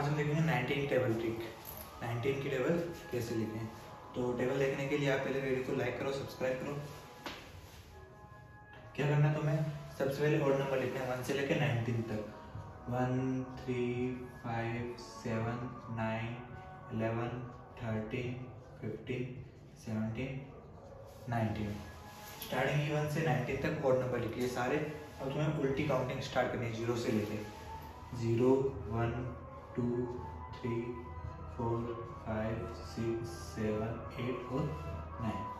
आज हम देखेंगे 19 टेबल ट्रिक। 19 की टेबल कैसे लिखें। तो टेबल देखने के लिए आप पहले वीडियो को लाइक करो, सब्सक्राइब करो। क्या करना है, तो मैं सबसे पहले होल नंबर लिखना है 1 से लेकर 19 तक। 1 3 5 7 9 11 13 15 17 19। स्टार्टिंग 1 से 19 तक होल नंबर लिखिए सारे। अब तुम्हें उल्टी काउंटिंग स्टार्ट करनी है 0 से लेके 0 1 2 3 4 5 6 7 8 और 9।